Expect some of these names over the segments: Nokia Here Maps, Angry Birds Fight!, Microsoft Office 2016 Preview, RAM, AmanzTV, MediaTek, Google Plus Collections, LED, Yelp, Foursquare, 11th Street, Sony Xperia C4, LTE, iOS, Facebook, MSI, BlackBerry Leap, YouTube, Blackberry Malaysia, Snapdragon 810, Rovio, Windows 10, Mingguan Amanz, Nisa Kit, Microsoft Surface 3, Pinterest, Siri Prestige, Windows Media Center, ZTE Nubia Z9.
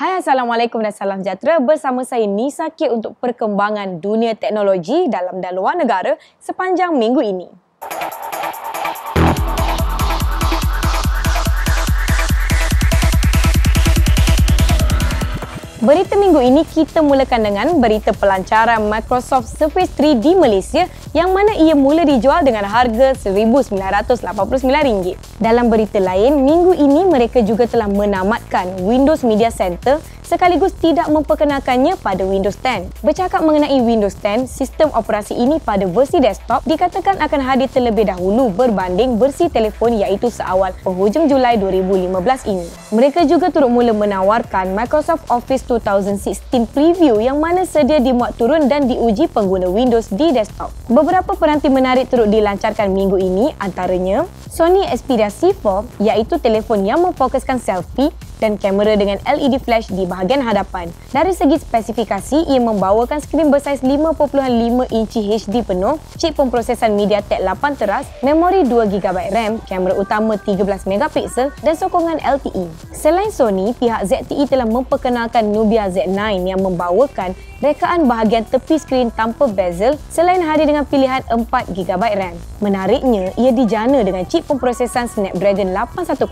Hai, Assalamualaikum dan salam sejahtera. Bersama saya Nisa Kit untuk perkembangan dunia teknologi dalam dan luar negara sepanjang minggu ini. Berita minggu ini kita mulakan dengan berita pelancaran Microsoft Surface 3 di Malaysia yang mana ia mula dijual dengan harga RM1,989. Dalam berita lain, minggu ini mereka juga telah menamatkan Windows Media Center sekaligus tidak memperkenalkannya pada Windows 10. Bercakap mengenai Windows 10, sistem operasi ini pada versi desktop dikatakan akan hadir terlebih dahulu berbanding versi telefon iaitu seawal penghujung Julai 2015 ini. Mereka juga turut mula menawarkan Microsoft Office 2016 Preview yang mana sedia dimuat turun dan diuji pengguna Windows di desktop. Beberapa peranti menarik turut dilancarkan minggu ini, antaranya Sony Xperia C4 iaitu telefon yang memfokuskan selfie dan kamera dengan LED flash di bahagian hadapan. Dari segi spesifikasi, ia membawakan skrin bersaiz 5.5 inci HD penuh, chip pemprosesan MediaTek 8 teras, memori 2GB RAM, kamera utama 13MP dan sokongan LTE. Selain Sony, pihak ZTE telah memperkenalkan Nubia Z9 yang membawakan rekaan bahagian tepi skrin tanpa bezel selain hadir dengan pilihan 4GB RAM. Menariknya, ia dijana dengan chip pemprosesan Snapdragon 810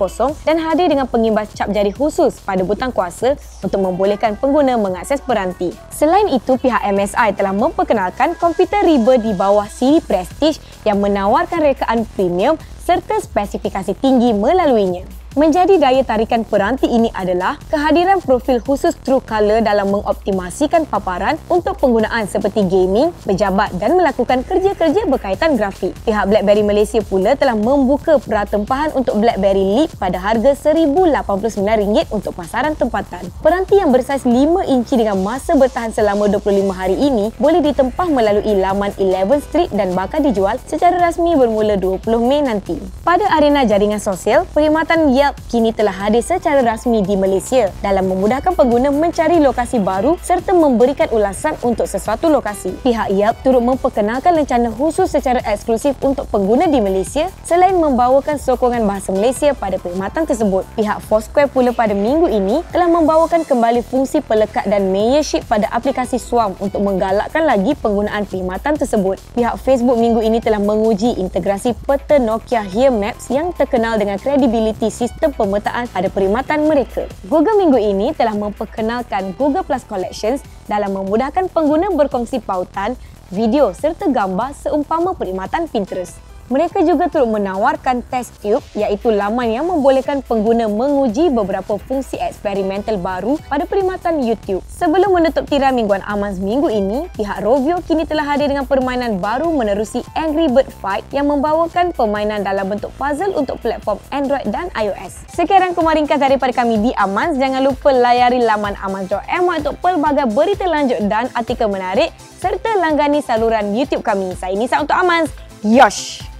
dan hadir dengan pengimbas cap jari khusus pada butang kuasa untuk membolehkan pengguna mengakses peranti. Selain itu, pihak MSI telah memperkenalkan komputer riba di bawah Siri Prestige yang menawarkan rekaan premium serta spesifikasi tinggi melaluinya. Menjadi daya tarikan peranti ini adalah kehadiran profil khusus True Color dalam mengoptimasikan paparan untuk penggunaan seperti gaming, pejabat dan melakukan kerja-kerja berkaitan grafik. Pihak BlackBerry Malaysia pula telah membuka pratempahan untuk BlackBerry Leap pada harga RM1,089 untuk pasaran tempatan. Peranti yang bersaiz 5 inci dengan masa bertahan selama 25 hari ini boleh ditempah melalui laman 11th Street dan bakal dijual secara rasmi bermula 20 Mei nanti. Pada arena jaringan sosial, perkhidmatan Yelp kini telah hadir secara rasmi di Malaysia dalam memudahkan pengguna mencari lokasi baru serta memberikan ulasan untuk sesuatu lokasi. Pihak Yelp turut memperkenalkan lencana khusus secara eksklusif untuk pengguna di Malaysia selain membawakan sokongan bahasa Malaysia pada perkhidmatan tersebut. Pihak Foursquare pula pada minggu ini telah membawakan kembali fungsi pelekat dan membership pada aplikasi Swarm untuk menggalakkan lagi penggunaan perkhidmatan tersebut. Pihak Facebook minggu ini telah menguji integrasi peta Nokia Here Maps yang terkenal dengan kredibiliti sistem pemetaan pada perkhidmatan mereka. Google minggu ini telah memperkenalkan Google Plus Collections dalam memudahkan pengguna berkongsi pautan, video serta gambar seumpama perkhidmatan Pinterest. Mereka juga turut menawarkan Test Tube iaitu laman yang membolehkan pengguna menguji beberapa fungsi eksperimental baru pada perkhidmatan YouTube. Sebelum menutup tirai Mingguan Amanz minggu ini, pihak Rovio kini telah hadir dengan permainan baru menerusi Angry Birds Fight yang membawakan permainan dalam bentuk puzzle untuk platform Android dan iOS. Sekian rangkuman ringkas daripada kami di Amanz. Jangan lupa layari laman amanz.my untuk pelbagai berita lanjut dan artikel menarik serta langgani saluran YouTube kami. Saya Nisa untuk Amanz. Yosh!